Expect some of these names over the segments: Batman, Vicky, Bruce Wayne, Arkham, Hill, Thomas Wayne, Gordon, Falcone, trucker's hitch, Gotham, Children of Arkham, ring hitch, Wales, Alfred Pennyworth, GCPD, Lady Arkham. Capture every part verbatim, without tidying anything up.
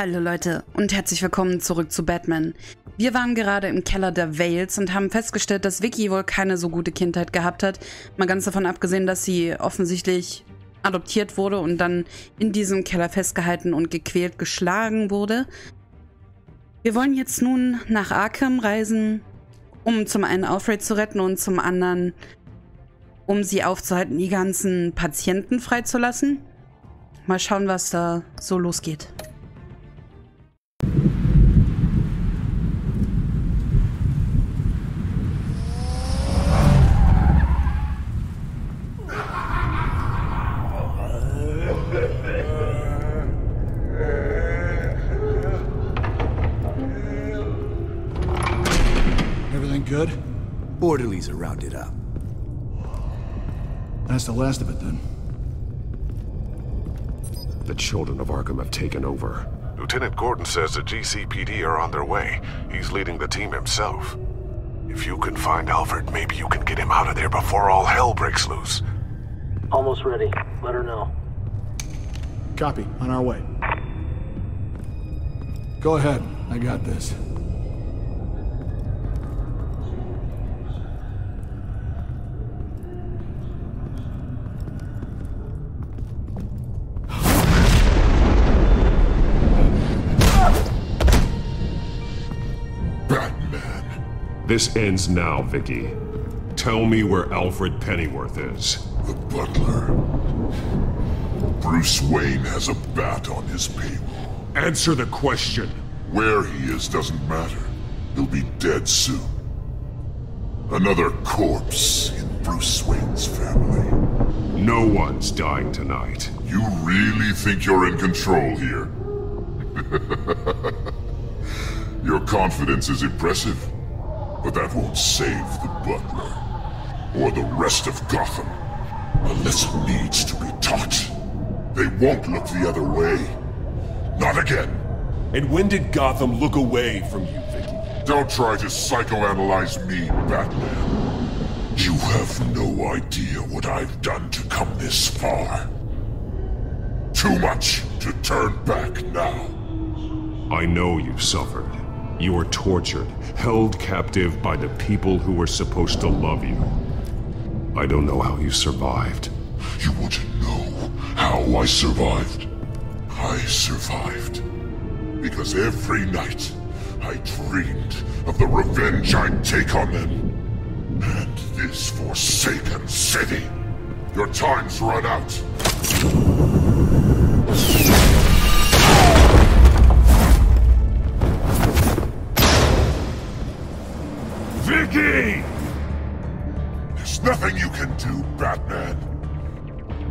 Hallo Leute und herzlich willkommen zurück zu Batman. Wir waren gerade im Keller der Wales und haben festgestellt, dass Vicky wohl keine so gute Kindheit gehabt hat. Mal ganz davon abgesehen, dass sie offensichtlich adoptiert wurde und dann in diesem Keller festgehalten und gequält geschlagen wurde. Wir wollen jetzt nun nach Arkham reisen, um zum einen Alfred zu retten und zum anderen, um sie aufzuhalten, die ganzen Patienten freizulassen. Mal schauen, was da so losgeht. Good? Orderlies are rounded up. That's the last of it, then. The Children of Arkham have taken over. Lieutenant Gordon says the G C P D are on their way. He's leading the team himself. If you can find Alfred, maybe you can get him out of there before all hell breaks loose. Almost ready. Let her know. Copy. On our way. Go ahead. I got this. This ends now, Vicky. Tell me where Alfred Pennyworth is. The butler. Bruce Wayne has a bat on his payroll. Answer the question. Where he is doesn't matter. He'll be dead soon. Another corpse in Bruce Wayne's family. No one's dying tonight. You really think you're in control here? Your confidence is impressive. But that won't save the butler, or the rest of Gotham. A lesson needs to be taught. They won't look the other way. Not again. And when did Gotham look away from you, Vicky? Don't try to psychoanalyze me, Batman. You have no idea what I've done to come this far. Too much to turn back now. I know you suffered. You were tortured, held captive by the people who were supposed to love you. I don't know how you survived. You want to know how I survived? I survived because every night I dreamed of the revenge I'd take on them. And this forsaken city. Your time's run out. Vicky! There's nothing you can do, Batman.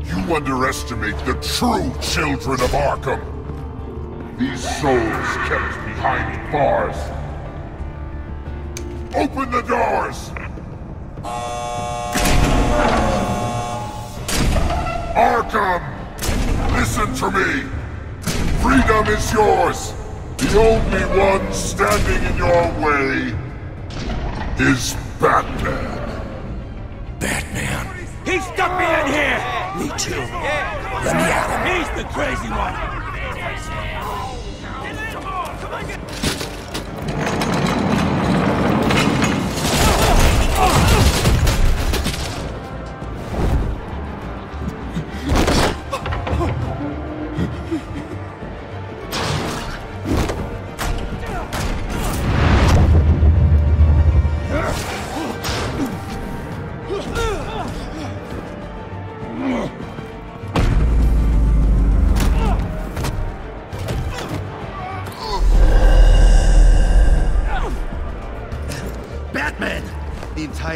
You underestimate the true Children of Arkham. These souls kept behind bars. Open the doors! Arkham! Listen to me! Freedom is yours! The only one standing in your way is Batman. Batman? He stuck me in here! Me too. Let me out of here. He's the crazy one!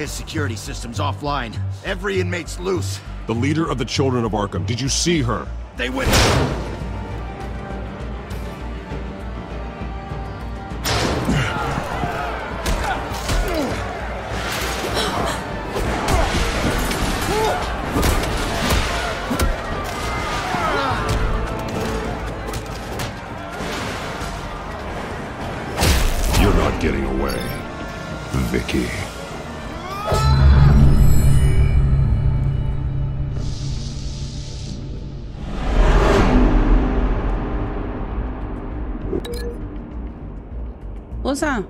Security systems offline. Every inmate's loose. The leader of the Children of Arkham. Did you see her? They went... You're not getting away, Vicky. Wo ist er?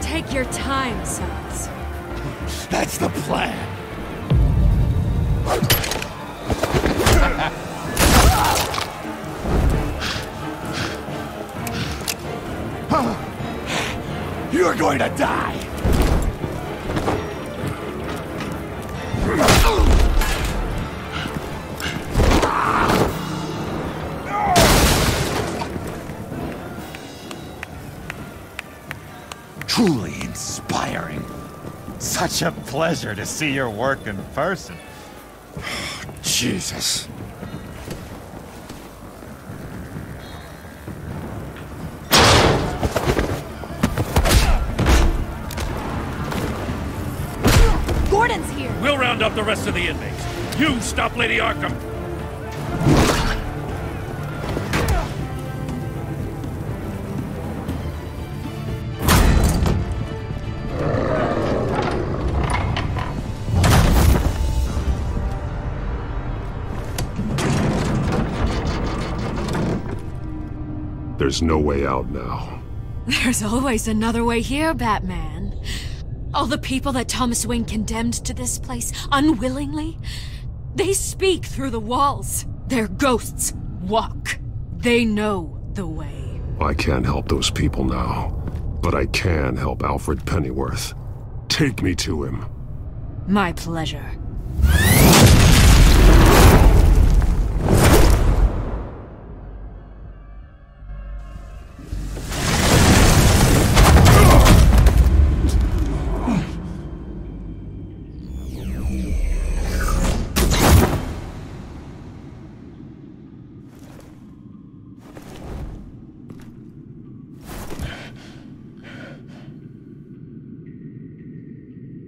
Take your time, sons. That's the plan. You're going to die. Truly inspiring. Such a pleasure to see your work in person. Jesus. Gordon's here. We'll round up the rest of the inmates. You stop Lady Arkham. There's no way out now. There's always another way here, Batman. All the people that Thomas Wayne condemned to this place unwillingly, they speak through the walls. Their ghosts walk. They know the way. I can't help those people now, but I can help Alfred Pennyworth. Take me to him. My pleasure.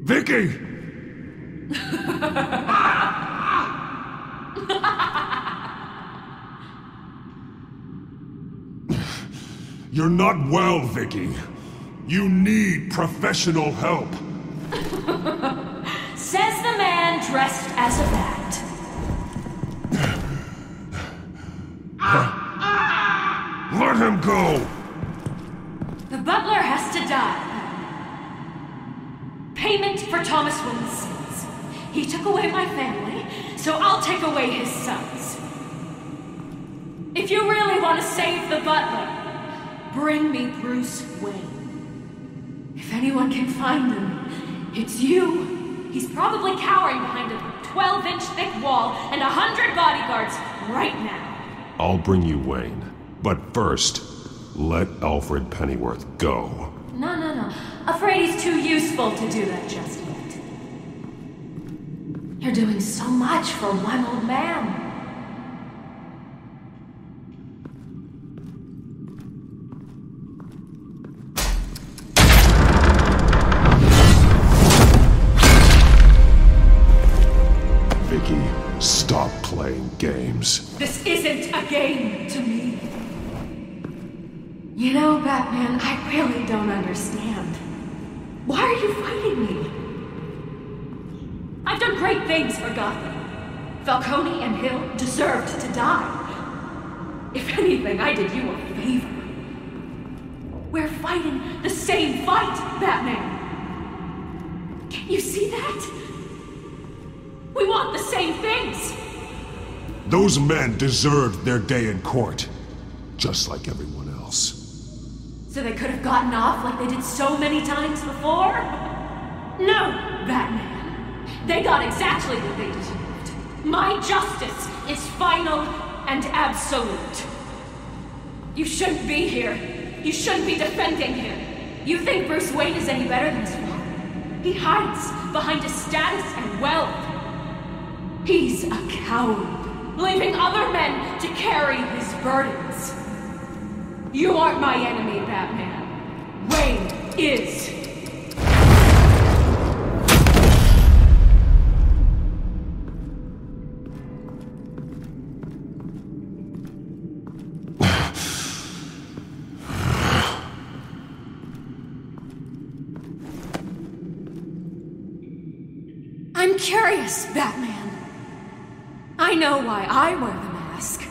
Vicky! You're not well, Vicky. You need professional help. Says the man dressed as a bat. Let him go! The butler has to die. Payment for Thomas Wayne's sins. He took away my family, so I'll take away his sons. If you really want to save the butler, bring me Bruce Wayne. If anyone can find him, it's you. He's probably cowering behind a twelve-inch thick wall and a hundred bodyguards right now. I'll bring you Wayne, but first, let Alfred Pennyworth go. No, no, no. Afraid he's too useful to do that just yet. You're doing so much for one old man. Vicky, stop playing games. This isn't a game to me. You know, Batman, I really don't understand. Why are you fighting me? I've done great things for Gotham. Falcone and Hill deserved to die. If anything, I did you a favor. We're fighting the same fight, Batman. Can you see that? We want the same things. Those men deserved their day in court, just like everyone else. So they could have gotten off like they did so many times before? No, Batman. They got exactly what they deserved. My justice is final and absolute. You shouldn't be here. You shouldn't be defending him. You think Bruce Wayne is any better than his father? He hides behind his status and wealth. He's a coward, leaving other men to carry his burdens. You aren't my enemy, Batman. Wayne is. Curious, Batman. I know why I wear the mask.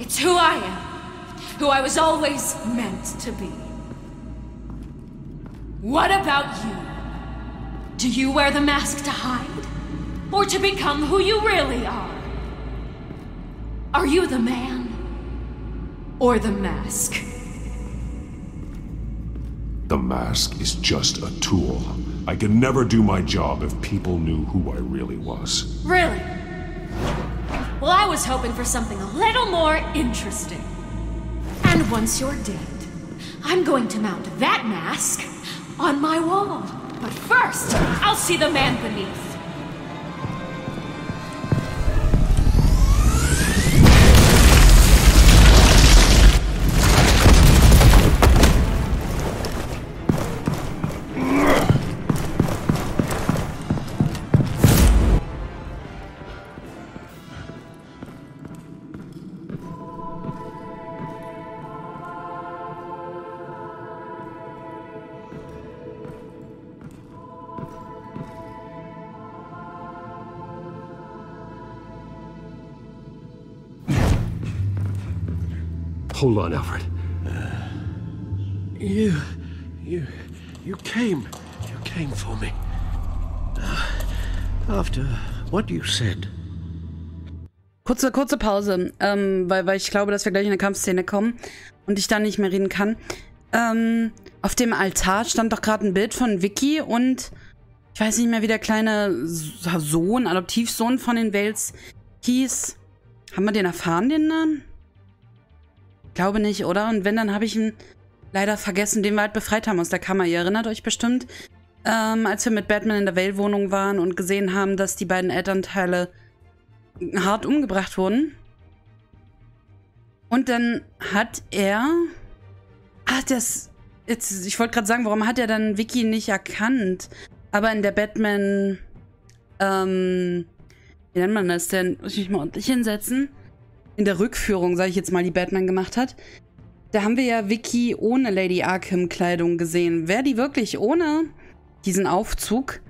It's who I am, who I was always meant to be. What about you? Do you wear the mask to hide, or to become who you really are? Are you the man, or the mask? The mask is just a tool. I could never do my job if people knew who I really was. Really? Well, I was hoping for something a little more interesting. And once you're dead, I'm going to mount that mask on my wall. But first, I'll see the man beneath. Hold on, Alfred. Uh, you, you, you came, you came for me. Uh, after what you said. Kurze, kurze Pause, ähm, weil, weil ich glaube, dass wir gleich in eine Kampfszene kommen und ich dann nicht mehr reden kann. Ähm, auf dem Altar stand doch gerade ein Bild von Vicky und ich weiß nicht mehr, wie der kleine Sohn, Adoptivsohn von den Wales hieß. Haben wir den erfahren, den Namen? Glaube nicht, oder? Und wenn, dann habe ich ihn leider vergessen, den wir halt befreit haben aus der Kammer. Ihr erinnert euch bestimmt, ähm, als wir mit Batman in der Vale-Wohnung waren und gesehen haben, dass die beiden Elternteile hart umgebracht wurden. Und dann hat er... Ach, das... Jetzt, ich wollte gerade sagen, warum hat er dann Vicky nicht erkannt? Aber in der Batman... Ähm... Wie nennt man das denn? Muss ich mich mal ordentlich hinsetzen? In der Rückführung, sage ich jetzt mal, die Batman gemacht hat, da haben wir ja Vicky ohne Lady Arkham Kleidung gesehen. Wäre die wirklich ohne diesen Aufzug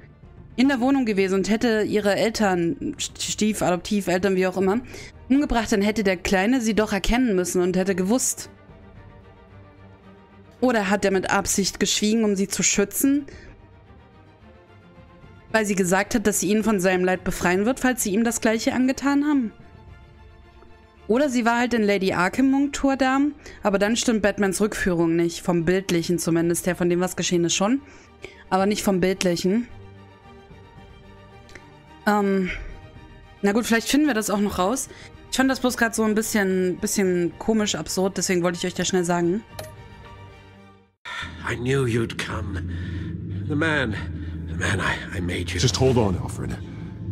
in der Wohnung gewesen und hätte ihre Eltern, Stief, Adoptiveltern, wie auch immer, umgebracht, dann hätte der Kleine sie doch erkennen müssen und hätte gewusst. Oder hat er mit Absicht geschwiegen, um sie zu schützen, weil sie gesagt hat, dass sie ihn von seinem Leid befreien wird, falls sie ihm das Gleiche angetan haben? Oder sie war halt in Lady Arkham-Montur da, aber dann stimmt Batmans Rückführung nicht. Vom Bildlichen zumindest her, von dem was geschehen ist schon. Aber nicht vom Bildlichen. Ähm, na gut, vielleicht finden wir das auch noch raus. Ich fand das bloß gerade so ein bisschen, bisschen komisch, absurd, deswegen wollte ich euch das schnell sagen. I knew you'd come. The man, the man I, I made you. Just hold on, Alfred.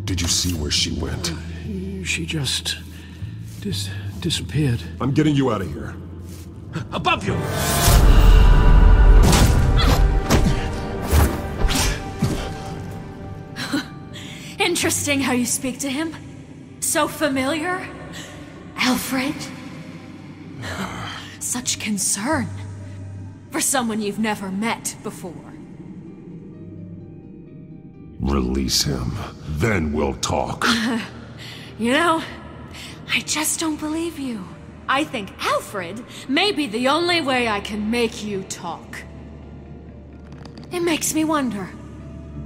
Did you see where she went? Uh, she just dis disappeared. I'm getting you out of here. Above you! Interesting how you speak to him. So familiar. Alfred. Such concern for someone you've never met before. Release him. Then we'll talk. You know, I just don't believe you. I think Alfred may be the only way I can make you talk. It makes me wonder,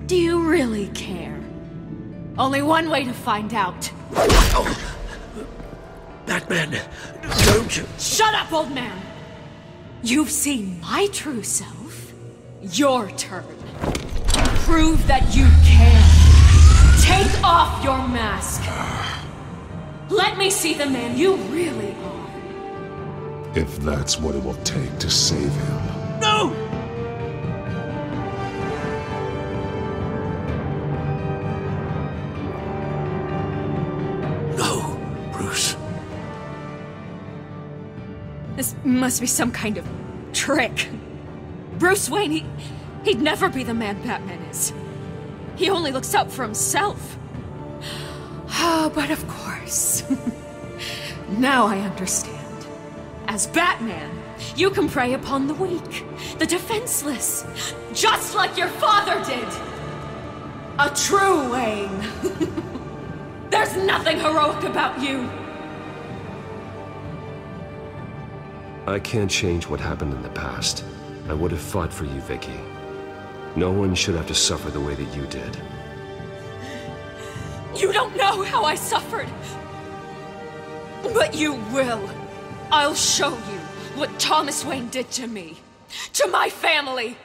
do you really care? Only one way to find out. Oh. Batman, don't you... Shut up, old man! You've seen my true self. Your turn. Prove that you can. Take off your mask. Let me see the man you really are. If that's what it will take to save him. No! This must be some kind of trick. Bruce Wayne, he, he'd never be the man Batman is. He only looks out for himself. Oh, but of course. Now I understand. As Batman, you can prey upon the weak, the defenseless, just like your father did. A true Wayne. There's nothing heroic about you. I can't change what happened in the past. I would have fought for you, Vicky. No one should have to suffer the way that you did. You don't know how I suffered. But you will. I'll show you what Thomas Wayne did to me. To my family.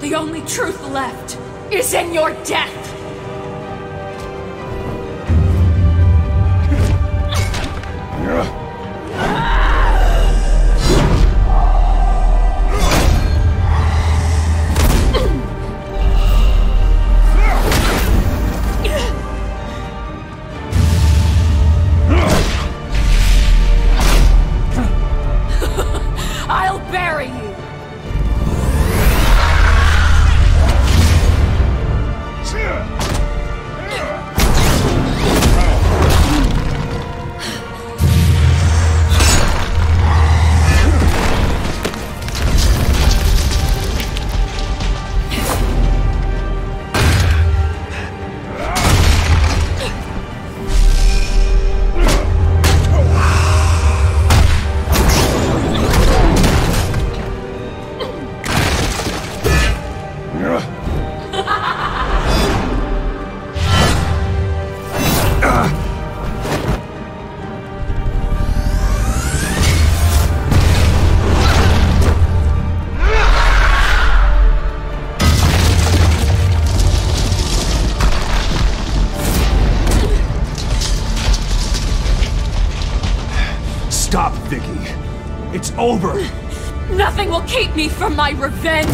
The only truth left is in your death! Stop, Vicky. It's over. Nothing will keep me from my revenge.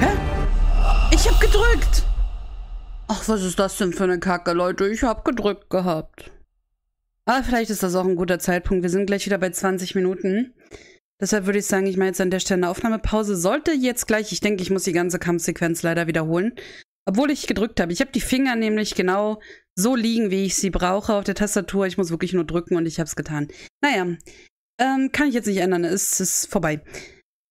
Hä? Ich hab gedrückt. Ach, was ist das denn für eine Kacke, Leute? Ich hab gedrückt gehabt. Aber vielleicht ist das auch ein guter Zeitpunkt. Wir sind gleich wieder bei zwanzig Minuten. Deshalb würde ich sagen, ich mache jetzt an der Stelle eine Aufnahmepause. Sollte jetzt gleich, ich denke, ich muss die ganze Kampfsequenz leider wiederholen. Obwohl ich gedrückt habe. Ich habe die Finger nämlich genau so liegen, wie ich sie brauche auf der Tastatur. Ich muss wirklich nur drücken und ich habe es getan. Naja, ähm, kann ich jetzt nicht ändern. Es ist vorbei.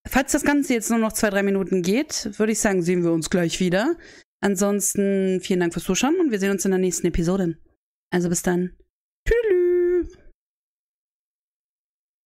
Falls das Ganze jetzt nur noch zwei, drei Minuten geht, würde ich sagen, sehen wir uns gleich wieder. Ansonsten vielen Dank fürs Zuschauen und wir sehen uns in der nächsten Episode. Also bis dann.